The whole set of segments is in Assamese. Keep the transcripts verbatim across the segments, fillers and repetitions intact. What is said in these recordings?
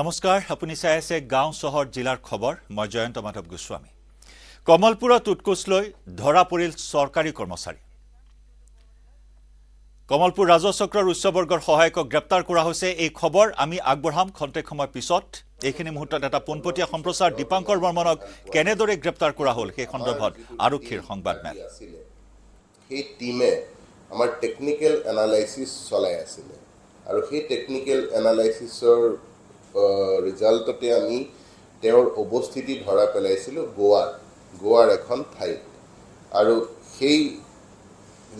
नमस्कार আপুনি চাই আছে গাঁও চহৰ জিলাৰ খবৰ মই জয়ন্ত মাধৱ গোস্বামী কমলপুৰত উৎকোচ লৈ ধৰা পৰিল চৰকাৰী কৰ্মচাৰী কমলপুৰ ৰাজচক্ৰৰ উচ্চবৰ্গৰ সহায়কক গ্ৰেপ্তাৰ কৰা হৈছে এই খবৰ আমি আগবঢ়াম খন্তেক সময় পিছত এইখিনি মুহূৰ্তত এটা পোনপটীয়া সম্প্ৰচাৰ দীপাঙ্কৰ বৰ্মনক কেনেদৰে গ্ৰেপ্তাৰ কৰা হ'ল সেই সন্দৰ্ভত আৰু খীৰ সংবাদমেল এই টিমে আমাৰ টেকনিক্যাল এনালাইসিস চলাই আছিল আৰু সেই টেকনিক্যাল এনালাইসিসৰ रिजल्ट ते आमी तेवर उपस्थिति धरा पेलाइसिलो गोवा गोवार एखन ठाईत आरो सेई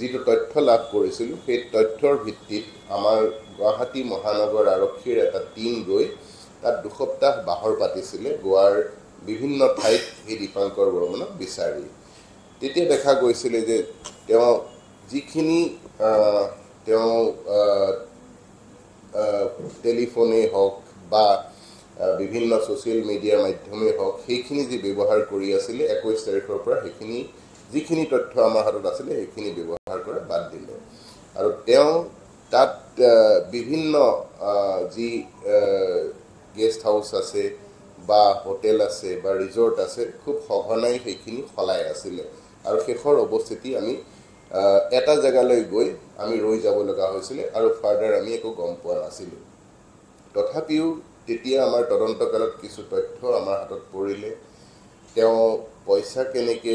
जितो तथ्य लाभ करिसिलो सेई तथ्यर भित्तित आमार गुवाहाटी महानगर आरक्षीर एटा टीम गई तार दुसप्ताह बाहर पातिसिले गोवार विभिन्न ठाईत दीपांकर बर्मन विचारि तेते देखा गइसिले जे तेव जिखिनि तेव टेलिफोने हक বা বিভিন্ন সোশ্যাল মিডিয়াৰ মাধ্যমে হক সেইখিনি যে ব্যৱহাৰ কৰি আছিল একৈশ তাৰিখৰ পৰা সেইখিনি যিখিনি তথ্য আমাৰ হাতত আছিল সেইখিনি ব্যৱহাৰ কৰা বাদ দিলে আৰু তেওঁ তাত বিভিন্ন যি গেস্ট হাউস আছে বা হোটেল আছে বা ৰিজৰ্ট আছে খুব সঘনাই সেইখিনি খলাই আছিল আৰু শেষৰ অৱস্থিতি আমি এটা জায়গালৈ গৈ আমি ৰৈ যাব লগা হৈছিল আৰু ফাৰ্ডাৰ আমি একো গম পোৱা নাছিল तथापिও তেতিয়া আমাৰ তদন্তকালত কিছু তথ্য আমাৰ হাতত পৰিলে তেওঁ পইচা কেনেকে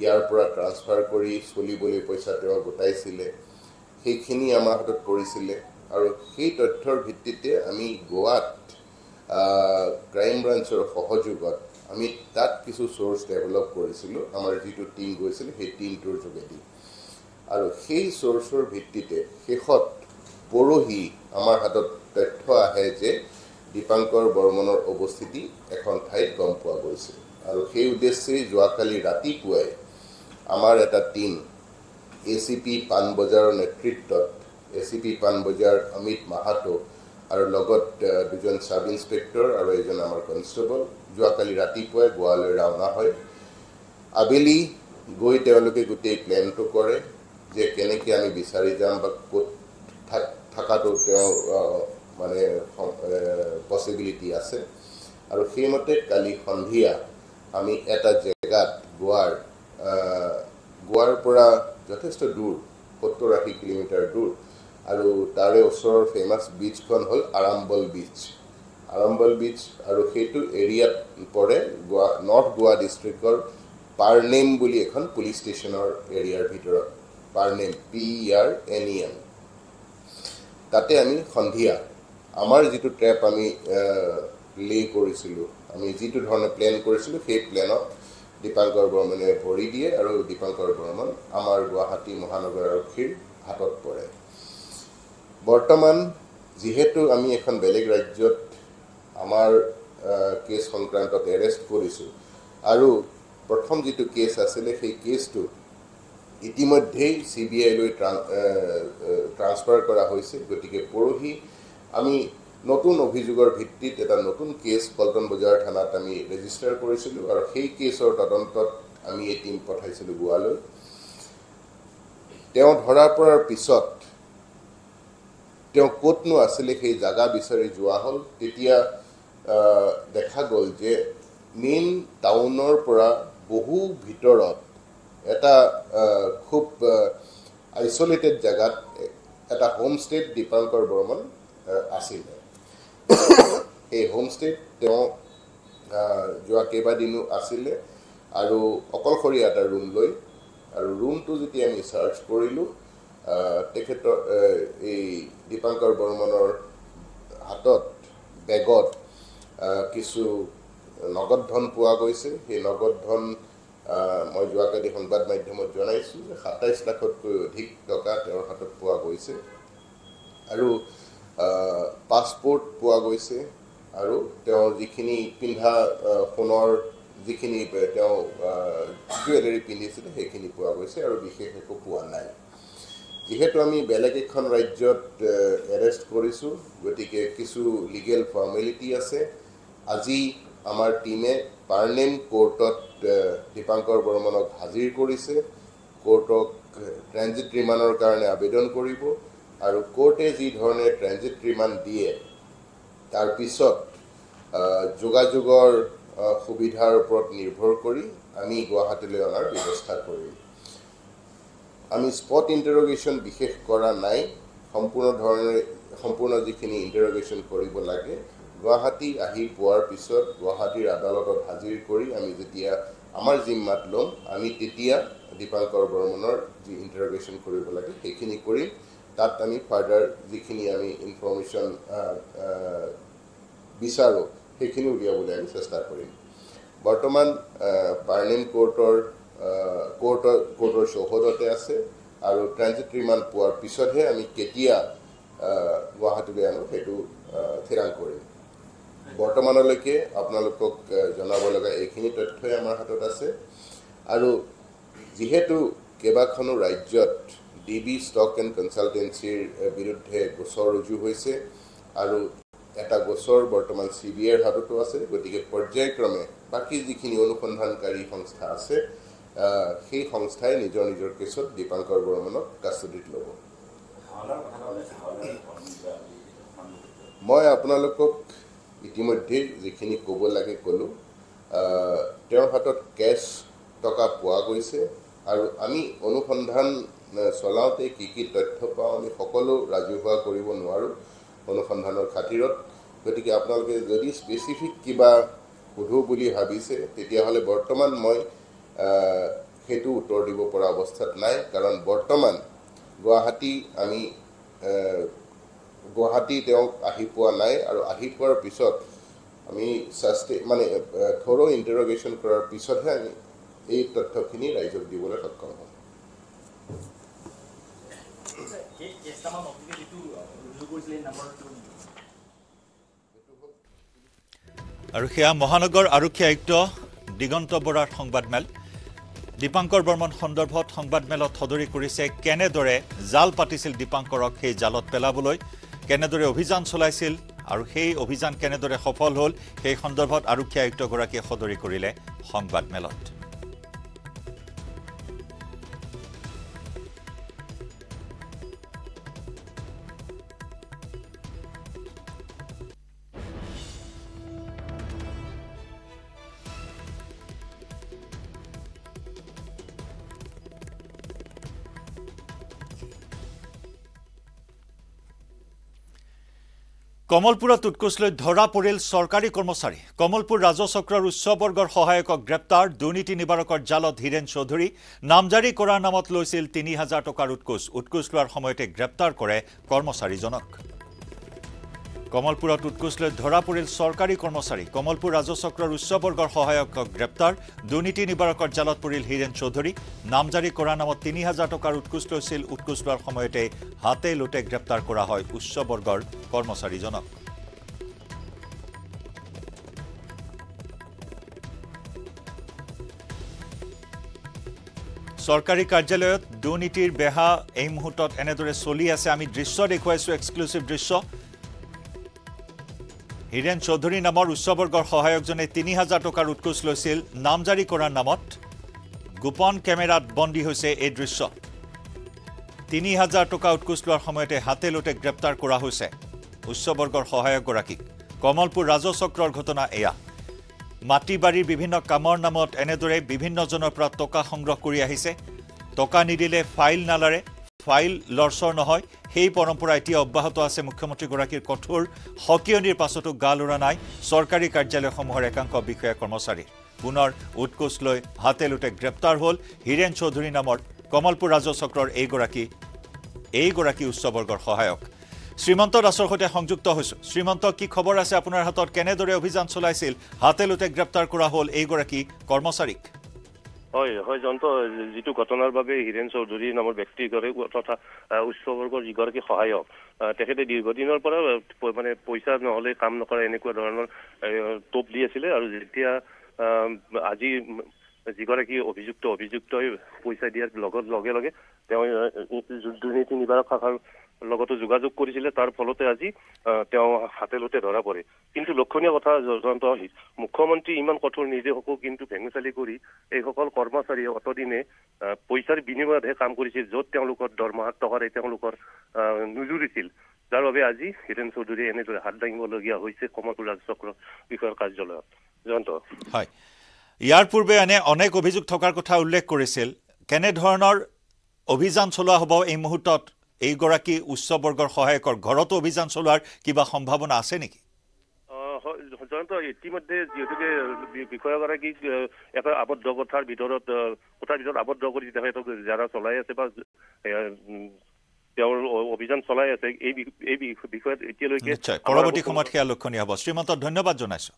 ইয়াৰ পৰা ট্ৰান্সফাৰ কৰি চলিবলৈ পইচা তেওঁ গটাইছিলে সেইখিনি আমাৰ হাতত পৰিছিলে আৰু সেই তথ্যৰ ভিত্তিতে আমি গোৱাত ক্ৰাইম ব্ৰাঞ্চৰ সহযোগত আমি তাত কিছু সোৰ্স ডেভেলপ কৰিছিলো আমাৰ যিটো টিম গৈছিল সেই টিমটোৰ যোগেদি আৰু সেই সোৰ্সৰ ভিত্তিতে শেষত পৰহি আমাৰ হাতত তথ্য আহে যে দীপাঙ্কৰ বৰ্মনৰ অৱস্থিতি এখন ঠাইত গম পোৱা গৈছে আৰু সেই উদ্দেশ্যে যোৱাকালি ৰাতিপুৱাই আমাৰ এটা টিম এচিপি পানবজাৰৰ নেতৃত্বত এচিপি পানবজাৰ অমিত মাহাতো আৰু লগত দুজন সাব ইন্সপেক্টৰ আৰু এজন আমাৰ কনস্টেবল যোৱাকালি ৰাতিপুৱাই গোৱালৈ ৰাওনা হয় আবেলি গৈ তেওঁলোকে গোটেই প্লেনটো কৰে যে কেনেকৈ আমি বিচাৰি যাম বা ক'ত থাকাটো তেওঁ माने पसिबिलिटी आसे और सेमते काली सन्धिया आमी एटा जगात गोवार गोवार पुरा जथेष्ट दूर सत्तर आशी किलोमीटर दूर और तारे ओसर फेमास बीच कन हल आराम्बल बीच आराम्बल बीच और हेतु एरिया पड़े गोवा नॉर्थ गोवा डिस्ट्रिक्टर पारनेम बुली एखन पुलिस स्टेशनर एरियार भितर Pernem P R N E M ताते आमी सन्धिया आमार जी ट्रेप आमी ले करिसिलो आमी जी धरणे प्लेन करिसिलो सेई प्लेनत दीपांकर बर्मने भरि दिए और दीपांकर बर्मन आमार गुवाहाटी महानगर आरक्षीर हाथत पड़े बर्तमान जेहेतु आमी एखन बेलेग राज्यत आमार केस संक्रांत एरेस्ट करिसो और प्रथम जी केस आसिले सेई केसटो इतिमध्ये सीबीआई लै ट्रांसफार करा होइसे गतिके परहि আমি নতুন অভিযোগৰ ভিত্তিত এটা নতুন কেস পল্টন বজাৰ থানাত আমি ৰেজিষ্টাৰ কৰিছিলো আৰু সেই কেছৰ তদন্তত আমি এই টিম পঠাইছিলো গোৱালৈ তেওঁ ধৰা পৰাৰ পিছত তেওঁ ক'তনো আছিলে সেই জায়গা বিচাৰি যোৱা হল তেতিয়া দেখা গল যে মেইন টাউনৰ পৰা বহু ভিতৰত এটা খুব আইসোলেটেড জায়গাত এটা হোমষ্টে দীপাঙ্কৰ বৰ্মন आसिल ये होमस्टे जो केबादिनो आसिले और अकलशरिया एटा रूम लै और रूम तो जेति आमी सार्च करिलो दीपांकर बर्मनर हाथत बेगत किछु नगद धन पोवा गइसे सेई नगद धन मैं जोआकाली संबाद माध्यमत जनाइछु जे सत्ताइश लाखतकै अधिक टका तेवर हाथत पोवा गइसे और पासपोर्ट पोवा गइसे आरो तेओ जिखिनि पिन्धा फोनर जिखिनि तेओ ज्वेलरी पिन्धिसिले हेखिनि पोवा गइसे आरो बिशेष एको पोवा नाइ जेहेतु आमी बेलेग एखन राज्यत एरेस्ट करिसु गतिके किछु लीगल फर्मेलिटी आसे আজি आमार टीमे पार्नेम कोर्टत दीपांकर बर्मनक हाजिर करिसे कोर्टक ट्रांजिट रिमान्डर कारणे आवेदन करिबो और कोर्टे जी धरणे ट्रांजिट रिमांड दिए Tarpisot Jogajogor Hubidhar Prot Nirbhor Kori, Ami Guwahati Leonar, Bibostha Kori. Ami spot interrogation Bihesh Kora Nai, Hampuna Dhorner, Hampuna Jikini interrogation Koribolage, Guwahati Ahi Puar Pisot, Guwahati Adalat Hazir Kori, Ami Zetia Amar Zimmat Lom, Ami Tetia, Dipankar Barmanor, the interrogation Koribolage, Hekini Kori. That আমি further যিখিনি আমি ইনফরমেশন বিচাৰো সেইখিনি উলিয়াবলৈ আমি চেষ্টা কৰিম বৰ্তমান পাৰ্লিমেণ্ট কোৰ্টৰ কোৰ্টৰ কোৰ্টৰ সহদতে আছে আৰু ট্ৰানজিট ৰিমাণ্ড পোৱাৰ পিছতহে আমি কেতিয়া গুৱাহাটীলৈ আনো সেইটো থিৰাং কৰিম বৰ্তমানলৈকে আপোনালোকক জনাব লগা এইখিনি তথ্যই আমাৰ হাতত আছে আৰু যিহেতু কেবাখনো ৰাজ্যত D B stock and consultancy বিৰুদ্ধে গোচৰ ৰুজু হৈছে আৰু এটা গোচৰ বৰ্তমান C B I ৰ হাততো আছে গতিকে পৰ্যায়ক্ৰমে বাকি যিখিনি অনুসন্ধানকাৰী সংস্থা আছে সেই সংস্থাই নিজৰ নিজৰ কেছত দীপাঙ্কৰ বৰ্মনক কাষ্টডিত ল'ব মই আপোনালোকক ইতিমধ্যে যিখিনি ক'ব লাগে ক'লো তেওঁৰ হাতত কেছ টকা পোৱা গৈছে আৰু আমি অনুসন্ধান চলাওতে কি কি তথ্য পাও আমি সকলো ৰাজহুৱা কৰিব নোৱাৰো অনুসন্ধানৰ খাতিৰত গতিকে আপোনালোকে যদি স্পেসিফিক কিবা সুধো বুলি ভাবিছে তেতিয়া হলে বৰ্তমান মই হেতু উত্তৰ দিব পৰা অৱস্থাত নাই কাৰণ বৰ্তমান গুৱাহাটী আমি গুৱাহাটী তেওঁ আহি পোৱা নাই আৰু আহি পোৱাৰ পিছত আমি সাস্তে মানে থৰো ইন্টাৰোগেশন কৰাৰ পিছতহে আমি এই তথ্যখিনি ৰাইজক দিবলৈ সক্ষম হম আৰু সেয়া মহানগৰ আৰক্ষী আয়ুক্ত দিগন্ত বৰাৰ সংবাদমেল দীপাঙ্কৰ বৰ্মন সন্দৰ্ভত সংবাদমেলত সদৰি কৰিছে কেনেদৰে জাল পাতিছিল দীপাঙ্কৰক সেই জালত পেলাবলৈ কেনেদৰে অভিযান চলাইছিল আৰু সেই অভিযান কেনেদৰে সফল হ'ল সেই সন্দৰ্ভত আৰক্ষী আয়ুক্ত গৰাকীয়ে সদৰি কৰিলে সংবাদমেলত Kamalpur Tutkusle Dhora Poril Sorkari Kormosari, Kamalpur Rajasokrar Ussoborgor Sohayokok Greptar, Duniti Nibarokor Jalot Hiren Choudhury, Namjari Korar Namot Loisil তিনি হাজাৰ Tokar Utkus, Utkus Loar Somoyte Greptar Kore, Kormosari Jonok. Kamalpur Tutkusle Dhora Poril Sorkari Kormosari, Kamalpur Rajasokrar Ussoborgor Sohayokok Greptar, Duniti Nibarokor Jalot Poril Hiren Choudhury, Namjari Korar Namot তিনি হাজাৰ Tokar Utkus Loisil, Utkus Loar Somoyte Hate Lute Greptar Kora Hoy, Ussoborgor কর্মচারী জনক সরকারি কার্যালয়ত দুর্নীতির বেহা এই মুহূৰ্তত এনেদৰে চলি আছে আমি দৃশ্য দেখুৱাইছো এক্সক্লুসিভ দৃশ্য হিৰেন চৌধুৰী নামৰ উচ্চবৰ্গৰ সহায়কজনে তিনি হাজাৰ টকাৰ উৎকোচ লৈছিল নামজাৰি কৰাৰ নামত গোপন কেমেৰাত বন্দী হৈছে এই দৃশ্য তিনি হাজাৰ টকা উৎকোচ লোৱাৰ সময়তে হাতে লুটে গ্ৰেপ্তাৰ কৰা হৈছে উচ্চবৰ্গৰ সহায়ক গৰাকী কমলপুৰ ৰাজচক্ৰৰ ঘটনা এয়া মাটিবাৰীৰ বিভিন্ন কামৰ নামত এনেদৰে বিভিন্ন জনৰ পৰা টকা সংগ্ৰহ কৰি আহিছে টকা নিদিলে ফাইল নালাৰে ফাইল লৰছৰ নহয় সেই পৰম্পৰা এতিয়া অব্যাহত আছে মুখ্যমন্ত্ৰী গৰাকীৰ কঠোৰ হকিয়নিৰ পাছতো গালুৰা নাই চৰকাৰী কাৰ্যালয়সমূহৰ একাংক বিষয়া কৰ্মচাৰী পুনৰ উৎকোচ লৈ হাতে লুটে গ্ৰেপ্তাৰ হ'ল হিৰেন চৌধুৰী নামৰ কমলপুৰ ৰাজচক্ৰৰ এই গৰাকী এই গৰাকী উচ্চবৰ্গৰ সহায়ক শ্ৰীমন্ত দাসৰ সৈতে সংযুক্ত হৈছো শ্ৰীমন্ত কি খবৰ আছে আপোনাৰ হাতত কেনেদৰে অভিযান চলাইছিল হাতেলুতে গ্ৰেপ্তাৰ কৰা হ'ল এই গৰাকী কৰ্মচাৰীক হয় হয় জন্ত যেটো ঘটনাৰ বাবে হিৰেন চৌধুৰী নামৰ ব্যক্তি গৰে তথা উচ্চবৰ্গৰ যিগৰাকী সহায়ক তেখেতে দীৰ্ঘদিনৰ পৰা মানে পইচা নহলে কাম নকৰা এনেকুৱা ধৰণৰ টপ দি আছিল আৰু যেতিয়া আজি যিগৰাকী অভিযুক্ত অভিযুক্তই পইচা দিয়াৰ লগত লগে লগে তেওঁ দুৰ্নীতি নিবাৰক শাখাৰ লগতো যোগাযোগ কৰিছিল তাৰ ফলতে আজি তেওঁ হাতেলুতে ধৰা পৰে কিন্তু লক্ষণীয় কথা জন্ত মুখ্যমন্ত্ৰী ইমান কঠোৰ নিৰ্দেশক কিন্তু ভেঙুচালি কৰি এই সকল কৰ্মচাৰী অতদিনে পইচাৰ বিনিময়তহে কাম কৰিছিল যত তেওঁলোকৰ দৰমহা টকাৰ তেওঁলোকৰ নুজুৰিছিল যাৰ বাবে আজি হিৰেন চৌধুৰী এনে দৰে হাত দাঙিবলগীয়া হৈছে কমলপুৰ ৰাজচক্ৰ বিষয়ৰ কাৰ্যালয়ত জয়ন্ত হয় ইয়াৰ পূৰ্বে এনে অনেক অভিযোগ থকাৰ কথা উল্লেখ কৰিছিল কেনে ধৰণৰ অভিযান চলোৱা হ'ব এই মুহূৰ্তত এই গৰাকী উচ্চবৰ্গৰ সহায়কৰ ঘৰত অভিযান চলোৱাৰ কিবা সম্ভাৱনা আছে নেকি জয়ন্ত ইতিমধ্যে যেটুকে বিষয়গৰাকী এটা আবদ্ধ কথাৰ ভিতৰত কথাৰ ভিতৰত আবদ্ধ কৰি দিতে হয় যারা চলাই আছে বা অভিযান চলাই আছে এই এই বিষয়ত এতিয়ালৈকে পৰৱৰ্তী সময়ত কি লক্ষণীয় হ'ব শ্ৰীমন্ত ধন্যবাদ জনাইছো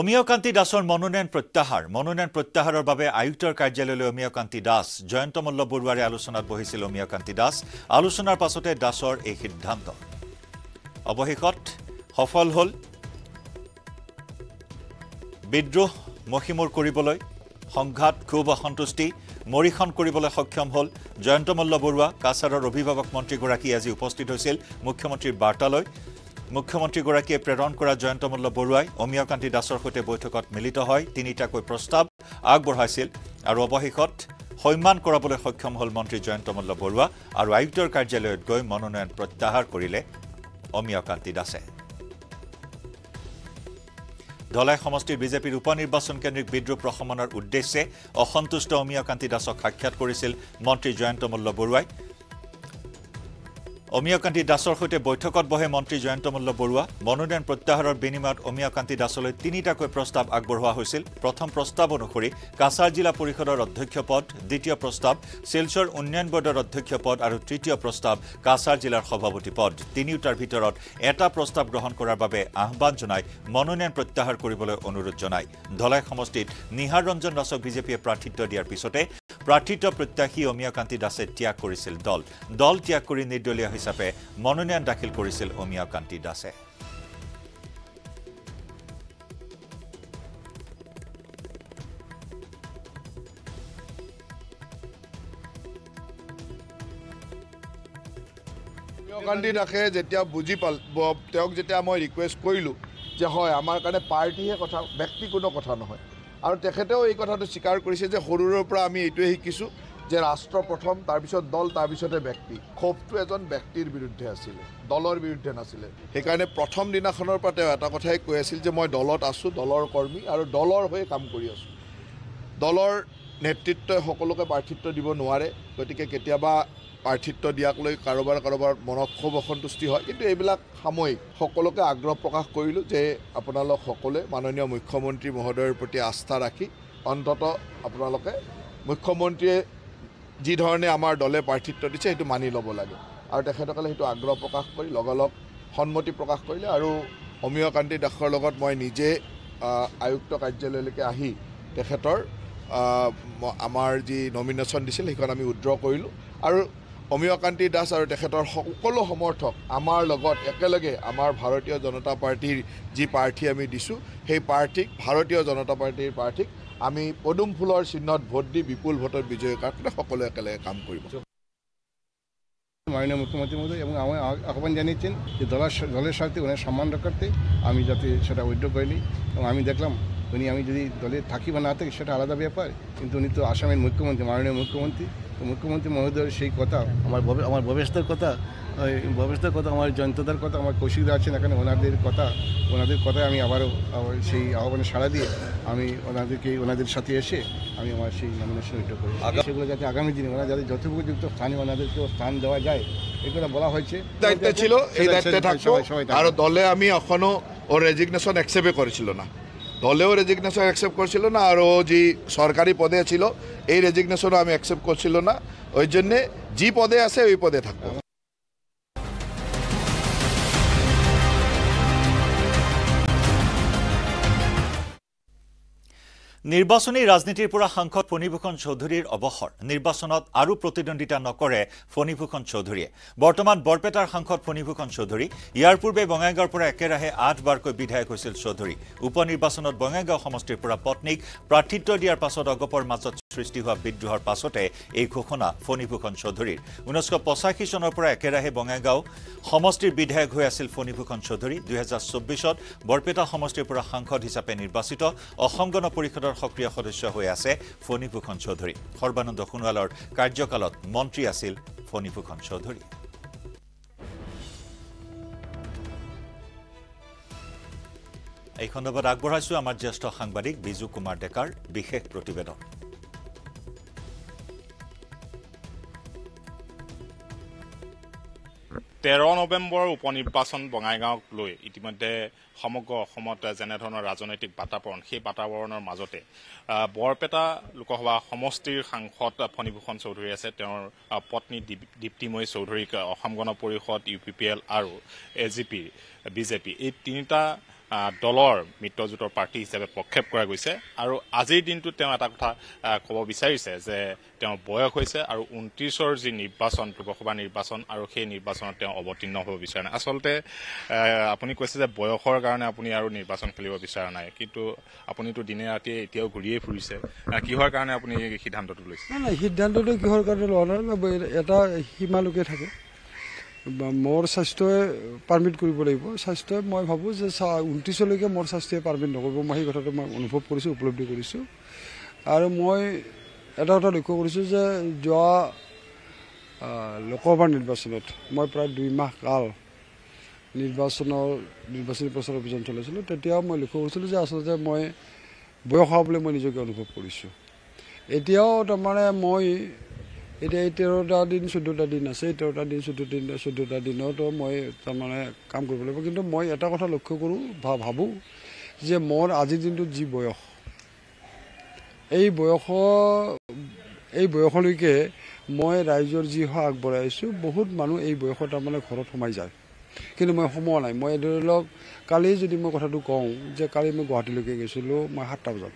অমিয়কান্তি দাসৰ মনোনয়ন প্ৰত্যাহাৰ মনোনয়ন প্ৰত্যাহাৰৰ বাবে আয়ুক্তৰ কাৰ্যালয়লৈ অমিয়কান্তি দাস জয়ন্ত মল্ল বৰুৱাৰে আলোচনাত বহিছিল অমিয়কান্তি দাস আলোচনাৰ পাছতে দাসৰ এই সিদ্ধান্ত অৱশেষত সফল হল বিদ্ৰোহ মহিমৰ কৰিবলৈ সংঘাত ক্ষোভ অসন্তুষ্টি মৰিখন কৰিবলৈ সক্ষম হল জয়ন্ত মল্ল বৰুৱা কাছাৰৰ অভিভাৱক মন্ত্ৰীগৰাকী আজি উপস্থিত হৈছিল মুখ্যমন্ত্ৰীৰ বাৰ্তালৈ मुख्यमंत्री गराकी प्रेरण करा जयंत मल्ल बरुवाई अमियकान्ति दासर सहित बैठकत मिलित हय तीनिटाकै प्रस्ताव आगबढ़ाइसिल आरो अवशेषत सम्मान कराबले सक्षम हल मंत्री जयंत मल्ल बरुवा आरो आयुक्तर कार्यालयत गय मनोनयन प्रत्याहार करिले अमियकान्ति दासे धलाई समष्टिर बीजेपीर उपनिर्वाचन केन्द्रिक विद्रोह प्रशमनर उद्देश्ये असन्तुष्ट अमियकान्ति दासक साक्षात् करिसिल मंत्री जयंत मल्ल बरुवाई অমিয়কান্তি দাসৰ সৈতে বৈঠকত বহে মন্ত্ৰী জয়ন্ত মল্ল বৰুৱা মনোনয়ন প্ৰত্যাহাৰৰ বিনিময়ত অমিয়কান্তি দাসলৈ তিনিটাকৈ প্ৰস্তাৱ আগবঢ়োৱা হৈছিল প্ৰথম প্ৰস্তাৱ অনুসৰি কাছাৰ জিলা পৰিষদৰ অধ্যক্ষ পদ দ্বিতীয় প্ৰস্তাৱ শিলচৰ উন্নয়ন বৰ্ডৰ অধ্যক্ষ পদ আৰু তৃতীয় প্ৰস্তাৱ কাছাৰ জিলাৰ সভাপতি পদ তিনিওটাৰ ভিতৰত এটা প্ৰস্তাৱ গ্ৰহণ কৰাৰ বাবে আহ্বান জনাই মনোনয়ন প্ৰত্যাহাৰ কৰিবলৈ অনুৰোধ জনাই ধলাই সমষ্টিত নিহাৰ ৰঞ্জন দাসক বিজেপিয়ে প্ৰাৰ্থিত্ব দিয়াৰ পিছতে প্ৰাৰ্থিত্ব প্ৰত্যাশী অমিয়কান্তি দাসে ত্যাগ কৰিছিল দল দল ত্যাগ কৰি নিৰ্দলীয় হিচাপে মনোনয়ন দাখিল কৰিছিল অমিয়কান্তি দাসে অমিয়কান্তি দাসে যেতিয়া বুজি পাল তেওঁক যেতিয়া মই ৰিকুৱেষ্ট কৰিলো যে হয় আমাৰ কাৰণে পাৰ্টিহে কথা ব্যক্তি কোনো কথা নহয় আৰু তেখেতেও এই কথাটো স্বীকাৰ কৰিছে যে হৰুৰৰ পৰা আমি এইটোৱে শিকিছো যে ৰাষ্ট্ৰ প্ৰথম তাৰ পিছত দল তাৰ পিছতে ব্যক্তি খোপটো এজন ব্যক্তিৰ বিৰুদ্ধে আছিল দলৰ বিৰুদ্ধে নাছিল সেইকাৰণে প্ৰথম দিনাখনৰ পৰা তেওঁ এটা কথাই কৈ আছিল যে মই দলত আছো দলৰ কৰ্মী আৰু দলৰ হৈ কাম কৰি আছো দলৰ নেতৃত্বই সকলোকে প্ৰাৰ্থিত্ব দিব নোৱাৰে গতিকে কেতিয়াবা প্ৰাৰ্থিত্ব দিয়াক লৈ কাৰোবাৰ কাৰোবাৰ মনত ক্ষোভ অসন্তুষ্টি হয় কিন্তু এইবিলাক সাময়িক সকলোকে আগ্ৰহ প্ৰকাশ কৰিলোঁ যে আপোনালোক সকলোৱে মাননীয় মুখ্যমন্ত্ৰী মহোদয়ৰ প্ৰতি আস্থা ৰাখি অন্তত আপোনালোকে মুখ্যমন্ত্ৰীয়ে যি ধৰণে আমাৰ দলে প্ৰাৰ্থিত্ব দিছে সেইটো মানি ল'ব লাগে আৰু তেখেতসকলে সেইটো আগ্ৰহ প্ৰকাশ কৰি লগালগ সন্মতি প্ৰকাশ কৰিলে আৰু অমিয়কান্তি দাসৰ লগত মই নিজে আয়ুক্ত কাৰ্যালয়লৈকে আহি তেখেতৰ আমাৰ যি নমিনেশ্যন দিছিল সেইখন আমি উইথড্ৰ কৰিলোঁ আৰু অমিয়কান্তি দাস আৰু তেখেতৰ সকলো সমৰ্থক আমাৰ লগত একেলগে আমাৰ ভাৰতীয় জনতা পাৰ্টিৰ যি প্ৰাৰ্থী আমি দিছোঁ সেই প্ৰাৰ্থীক ভাৰতীয় জনতা পাৰ্টিৰ প্ৰাৰ্থীক আমি পদুম ফুলৰ চিহ্নত ভোট দি বিপুল ভোটৰ বিজয়ৰ কাৰণে সকলোৱে একেলগে কাম কৰিব মাননীয় মুখ্যমন্ত্রী মহোদয় এবং আমায় আহ্বান জানিয়েছেন যে দলের দলের স্বার্থে ওনার সম্মান রক্ষার্থে আমি যাতে সেটা উদ্যোগ করিনি এবং আমি দেখলাম উনি আমি যদি দলে থাকি বা না থাকি সেটা আলাদা ব্যাপার কিন্তু উনি তো আসামের মুখ্যমন্ত্রী মাননীয় মুখ্যমন্ত্রী তো মুখ্যমন্ত্রী মহোদয়ের সেই কথা আমার আমার ভবেশদার কথা ভবেশদার কথা আমার জয়ন্তদার কথা আমার কৌশিকদা আছেন এখানে ওনাদের কথা ওনাদের কথায় আমি আবারও সেই আহ্বানে সাড়া দিয়ে আমি ওনাদেরকে ওনাদের সাথে এসে আমি আমার সেই নমিনেশন উদ্যোগ করি সেগুলো যাতে আগামী দিনে ওনারা যাতে যথোপযুক্ত স্থানে ওনাদেরকেও স্থান দেওয়া যায় এগুলো বলা হয়েছে দায়িত্ব ছিল এই দায়িত্বে থাকবো আর দলে আমি এখনও ও রেজিগনেশন অ্যাকসেপ্টই করেছিল না দলেও রেজিগনেশন অ্যাকসেপ্ট করছিল না আর ও যে সরকারি পদে ছিল এই রেজিগনেশনও আমি অ্যাকসেপ্ট করছিল না ওই জন্যে যে পদে আছে ওই পদে থাকবো নির্বাচনী ৰাজনীতিৰ পৰা সাংসদ ফণীভূষণ চৌধুৰীৰ অৱসৰ নিৰ্বাচনত আৰু প্ৰতিদ্বন্দ্বিতা নকৰে ফণীভূষণ চৌধুৰীয়ে বৰ্তমান বৰপেটাৰ সাংসদ ফণীভূষণ চৌধুৰী ইয়াৰ পূৰ্বে বঙাইগাঁৱৰ পৰা একেৰাহে আঠ বাৰকৈ বিধায়ক হৈছিল চৌধুৰী উপনিৰ্বাচনত বঙাইগাঁও সমষ্টিৰ পৰা পত্নীক প্ৰাৰ্থিত্ব দিয়াৰ পাছত অগপৰ মাজত সৃষ্টি হোৱা বিদ্ৰোহৰ পাছতে এই ঘোষণা ফণীভূষণ চৌধুৰীৰ ঊনৈছশ পঁচাশী চনৰ পৰা একেৰাহে বঙাইগাঁও সমষ্টিৰ বিধায়ক হৈ আছিল ফণীভূষণ চৌধুৰী দুহেজাৰ চৌব্বিছত বৰপেটা সমষ্টিৰ পৰা সাংসদ হিচাপে নিৰ্বাচিত অসম গণ পৰিষদৰ সক্ৰিয় সদস্য হৈ আছে ফণীভূষণ চৌধুৰী সৰ্বানন্দ সোণোৱালৰ কাৰ্যকালত মন্ত্ৰী আছিল ফণীভূষণ চৌধুৰী এই খণ্ডত আগবঢ়াইছো আমাৰ জ্যেষ্ঠ সাংবাদিক বিজু কুমাৰ ডেকাৰ বিশেষ প্ৰতিবেদন তেৰ নৱেম্বৰ উপনিৰ্বাচন বঙাইগাঁওক লৈ ইতিমধ্যে সমগ্ৰ অসমত জেনেধৰণৰ ৰাজনৈতিক বাতাবৰণ সেই বাতাবৰণৰ মাজতে বৰপেটা লোকসভা সমষ্টিৰ সাংসদ ফণীভূষণ চৌধুৰী আছে তেওঁৰ পত্নী দীপ্তিময়ী চৌধুৰীক অসম গণ পৰিষদ ইউপিপিএল আৰু এজিপি বিজেপি এই তিনিটা Dollar মিত্ৰজোটৰ পাৰ্টি হিচাপে প্ৰক্ষেপ কৰা গৈছে আৰু আজিৰ দিনটো তেওঁ এটা কথা ক'ব বিচাৰিছে যে তেওঁ বয়স হৈছে আৰু ঊনত্ৰিশ ৰ যি নিৰ্বাচন লোকসভা নিৰ্বাচন আৰু সেই নিৰ্বাচনত তেওঁ অৱতীৰ্ণ হ'ব বিচাৰে না আসলতে আপুনি কৈছে যে বয়সৰ কাৰণে আপুনি আৰু নিৰ্বাচন খেলিব বিচাৰা নাই কিন্তু আপুনিটো দিনে ৰাতি এতিয়াও ঘুৰিয়ে ফুৰিছে কিহৰ কাৰণে আপুনি এই সিদ্ধান্তটো লৈছে না সিদ্ধান্তটো কিহৰ কাৰণে লনৰ এটা হিমালুকে থাকে More Sasto permit Kuribo, Sasto, my Habus, Untisolica, more Sasto permit Novo, my Unfopurisu, Plubisu, Aramoy, Adata Lucorisu, Joa Locovan in Bassinet, my pride do Makal, Nilbassonal, Nilbassin Person of Gentleson, Tatia, my Lucorisu, as my Bohable Monizogan of Purisu. Etio, Tamara, my. It eighty or dadin should do that in a set or dadin should do should do that in auto, Moy, Tamana, Kamku, Moy, Ataka Lokuru, Bababu, the more added into Giboyo. A boyho, a boyholike, Moy, Rajor Jihak Boraisu, Bohut Manu, a boyho Tamana Korotomiza. Kinoma Homola, Moy Dolog, Kalej Democatu Kong, the Kalima Guatiluk, Sulu, my heart of that.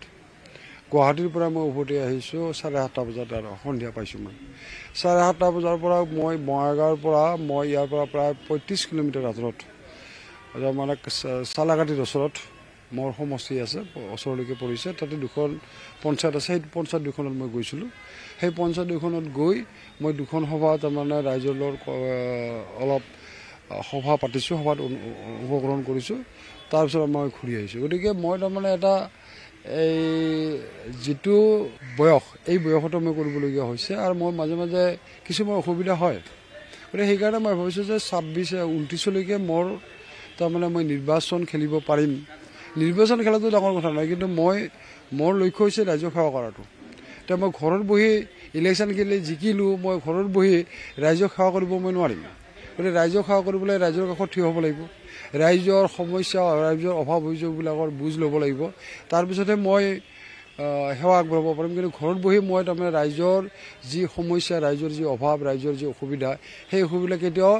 Guuwahatiৰ পৰা মই উভতি আহিছো সাতটা বজাত আৰু সন্ধিয়া পাইছো মই সাতটা বজাৰ পৰা মই বঙাইগাঁৱৰ পৰা মই ইয়াৰ পৰা প্ৰায় পঁয়ত্ৰিশ কিলোমিটাৰ আঁতৰত আৰু মানে সালাগাটি দছৰত মোৰ সমষ্টি আছে অসৰলৈকে পৰিছে তাতে দুখন পঞ্চায়ত আছে এই পঞ্চায়ত দুখনত মই গৈছিলো সেই পঞ্চায়ত দুখনত গৈ মই দুখন সভা তাৰমানে ৰাইজলৰ অলপ সভা পাতিছো সভাত উপগ্ৰহণ কৰিছো তাৰ পিছত মই ঘূৰি আহিছো গতিকে মই তাৰমানে এটা এই যেটো বয়স এই বয়সটো মই কৰিবলগা হৈছে আৰু মই মাজে মাজে কিছুমান অসুবিধা হয় আৰু সেই কাৰণে মই ভাবিছো যে ছাব্বিশ ঊনত্ৰিশ লৈকে মোৰ তাৰ মানে মই নিৰ্বাচন খেলিব পাৰিম নিৰ্বাচন খেলাটো ডাঙৰ কথা নহয় কিন্তু মই মোৰ লক্ষ্য হৈছে ৰাজ্য সেৱা কৰাটো তে মই ঘৰত বহি ইলেকচন খেলি জিকিলো মই ঘৰত বহি ৰাজ্য সেৱা কৰিব মই নোৱাৰিম আৰু ৰাজ্য সেৱা কৰিবলৈ ৰাজ্যৰ কাষত থিয় হ'ব লাগিব ৰাইজৰ সমস্যা ৰাইজৰ অভাৱ হৈজবিলাকৰ বুজ ল'ব লাগিব তাৰ পিছতে মই সেৱা আগবঢ়াব পাৰিম কিন্তু ঘৰত বহি মই তাৰ মানে ৰাইজৰ যি সমস্যা ৰাইজৰ যি অভাৱ ৰাইজৰ যি অসুবিধা সেই অসুবিধা কেতিয়াও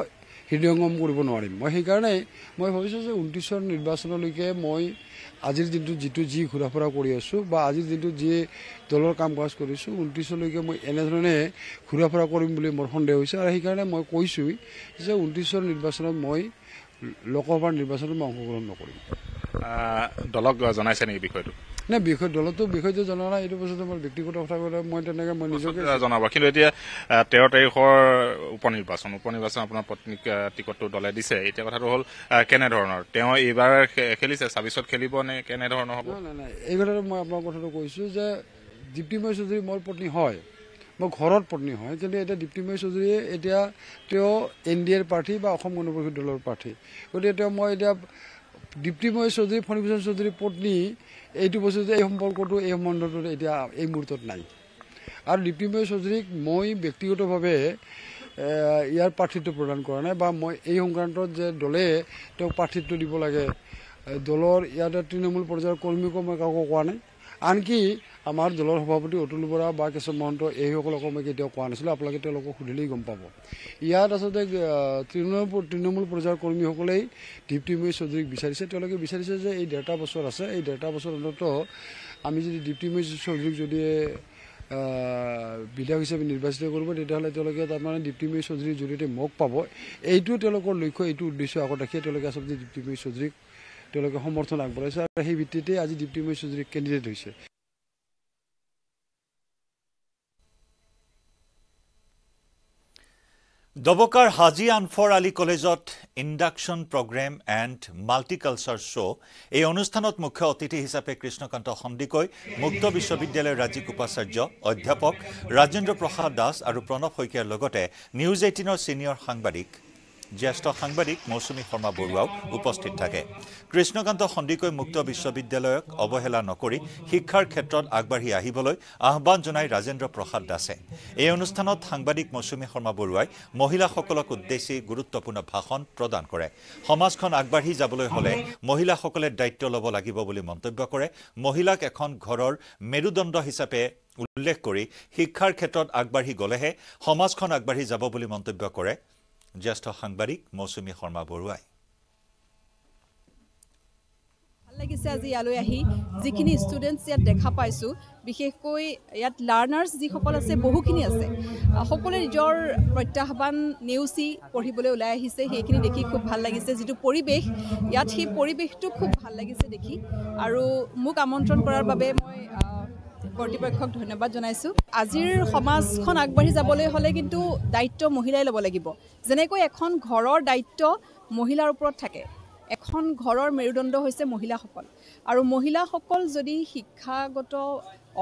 হৃদয়ংগম কৰিব নোৱাৰিম মই সেই কাৰণে মই ভাবিছো যে ঊনত্ৰিশ ৰ নিৰ্বাচনলৈকে মই আজিৰ দিনটো যিটো যি ঘূৰাফৰা কৰি আছো বা আজিৰ দিনটো যি দলৰ কাম কাজ কৰিছো ঊনত্ৰিশ লৈকে মই এনে ধৰণে ঘূৰাফৰা কৰিম বুলি মোৰ সন্দেহ হৈছে আৰু সেই কাৰণে মই কৈছো যে ঊনত্ৰিশ ৰ নিৰ্বাচনত মই লোকসভা নিৰ্বাচনত অংশগ্ৰহণ নকৰিম দলক জনাইছে নেকি বিষয়টো না বিষয় দলটো বিষয়টো জনা নাই এইটো বস্তু মোৰ ব্যক্তিগত কথা ক'লে মই তেনেকৈ মই নিজকে জনাবা কিন্তু এতিয়া তেৰ তাৰিখৰ উপনিৰ্বাচন উপনিৰ্বাচন আপোনাৰ পত্নীক টিকটটো দলে দিছে এতিয়া কথাটো হ'ল কেনে ধৰণৰ তেওঁ এইবাৰ খেলিছে ছাব্বিশ ত খেলিব নে কেনে ধৰণৰ হ'ব না না এই কথাটো মই আপোনাক কথাটো কৈছো যে দীপ্তিময় চৌধুৰী মোৰ পত্নী হয় মই ঘৰত পত্নী হয় কিন্তু এটা দীপ্তিময় চৌধুৰী এতিয়া তেওঁ এনডিএৰ পাৰ্টি বা অসম গণ পৰিষদ দলৰ পাৰ্টি গতিকে তেওঁ মই এতিয়া দীপ্তিময় চৌধুৰী ফণীভূষণ চৌধুৰী পত্নী এইটো বস্তু এই সম্পৰ্কটো এই সম্বন্ধটো এতিয়া এই মুহূৰ্তত নাই আৰু দীপ্তিময় চৌধুৰীক মই ব্যক্তিগতভাৱে ইয়াৰ প্ৰাৰ্থিত্ব প্ৰদান কৰা নাই বা মই এই সংক্ৰান্তত যে দলে তেওঁ প্ৰাৰ্থিত্ব দিব লাগে দলৰ ইয়াত তৃণমূল পৰ্যায়ৰ কৰ্মীকো মই কাকো কোৱা নাই আনকি আমাৰ দলৰ সভাপতি অতুল বৰা বা কেশৱ মহন্ত এইসকলকো মই কেতিয়াও কোৱা নাছিলো আপোনালোকে তেওঁলোকক সুধিলেই গম পাব ইয়াত আচলতে তৃণমূল তৃণমূল পৰ্যায়ৰ কৰ্মীসকলে দীপ্তিময় চৌধুৰীক বিচাৰিছে তেওঁলোকে বিচাৰিছে যে এই ডেৰটা বছৰ আছে এই ডেৰটা বছৰ অন্তত আমি যদি দীপ্তিময় চৌধুৰীক যদি বিধায়ক হিচাপে নিৰ্বাচিত কৰিব তেতিয়াহ'লে তেওঁলোকে তাৰমানে দীপ্তিময় চৌধুৰীৰ জৰিয়তে মোক পাব এইটো তেওঁলোকৰ লক্ষ্য এইটো উদ্দেশ্য আগত ৰাখি তেওঁলোকে আচলতে দীপ্তিময় চৌধুৰীক তেওঁলোকে সমৰ্থন আগবঢ়াইছে আৰু সেই ভিত্তিতে আজি দীপ্তিময় চৌধুৰী কেণ্ডিডেট হৈছে Dobokar Haji Anfor Ali Collegeot Induction Program and Multicultural Show. A Onustanot Mukha Otiti Hisape Krishna Kanta Hondikoi, Mukto Bishwabidyalay Rajik Upasarja, Adhyapok, Rajendra Prasad Das, Aru Pranab Hoikiar Logote, News eighteen Senior Hangbadik. জ্যেষ্ঠ সাংবাদিক মৌসুমী শর্মা বৰুৱা উপস্থিত থাকে কৃষ্ণকান্ত খণ্ডিকৈ মুক্ত বিশ্ববিদ্যালয়ক অবহেলা নকৰি শিক্ষাৰ ক্ষেত্ৰত আগবাঢ়ি আহিবলৈ আহ্বান জনাই ৰাজেন্দ্ৰ প্ৰসাদ দাসে এই অনুষ্ঠানত সাংবাদিক মৌসুমী শৰ্মা বৰুৱাই মহিলাসকলক উদ্দেশ্যি গুৰুত্বপূৰ্ণ ভাষণ প্ৰদান কৰে সমাজখন আগবাঢ়ি যাবলৈ হলে মহিলাসকলে দায়িত্ব ল'ব লাগিব বুলি মন্তব্য কৰে মহিলাক এখন ঘৰৰ মেৰুদণ্ড হিচাপে উল্লেখ কৰি শিক্ষাৰ ক্ষেত্ৰত আগবাঢ়ি গলেহে সমাজখন আগবাঢ়ি যাব বুলি মন্তব্য কৰে Just a hangbarik, Mosumi Horma Boruai. Like says the Aloyahi, Zikini students at the Kapaisu, Bihekoi, yet learners, the Hopola say Bohukinias. Hopola Jor Prataban, Neusi, Porhibola, he say Hekini Deki Kupalagis to Poribek, yet he Poribek took Kupalagis Deki, Aru Mukamontron Korababe, কৰ্তৃপক্ষক ধন্যবাদ জনাইছো আজিৰ সমাজখন আগবাঢ়ি যাবলৈ হলে কিন্তু দায়িত্ব মহিলাই ল'ব লাগিব জেনেকৈ এখন ঘৰৰ দায়িত্ব মহিলাৰ ওপৰত থাকে এখন ঘৰৰ মেৰুদণ্ড হৈছে মহিলাসকল আৰু মহিলাসকল যদি শিক্ষাগত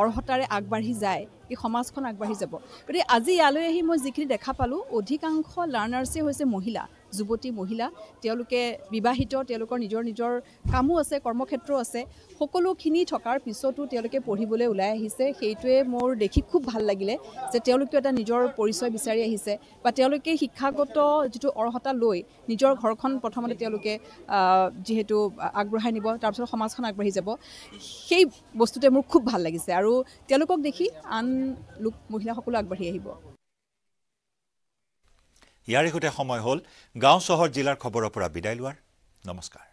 অৰ্হতাৰে আগবাঢ়ি যায় এই সমাজখন আগবাঢ়ি যাব গতিকে আজি ইয়ালৈ আহি মই যিখিনি দেখা পালো অধিকাংশ লাৰ্নাৰছে হৈছে মহিলা যুৱতী মহিলা তেওঁলোকে বিবাহিত তেওঁলোকৰ নিজৰ নিজৰ কামো আছে কৰ্মক্ষেত্ৰ আছে সকলোখিনি থকাৰ পিছতো তেওঁলোকে পঢ়িবলৈ ওলাই আহিছে সেইটোৱে মোৰ দেখি খুব ভাল লাগিলে যে তেওঁলোকে এটা নিজৰ পৰিচয় বিচাৰি আহিছে বা তেওঁলোকে শিক্ষাগত যেটো অৰ্হতা লৈ নিজৰ ঘৰখন প্ৰথমতে তেওঁলোকে যেহেতু আগ্ৰহাই নিব তাৰ পিছত সমাজখন আগবাঢ়ি যাব সেই বস্তুতে মোৰ খুব ভাল লাগিছে আৰু তেওঁলোকক দেখি আন লোক মহিলাসকল আগবাঢ়ি আহিব Yarikute Homoy Hall, Gaon Sohor Jilar Khobor Pora Bidai Loar. Namaskar.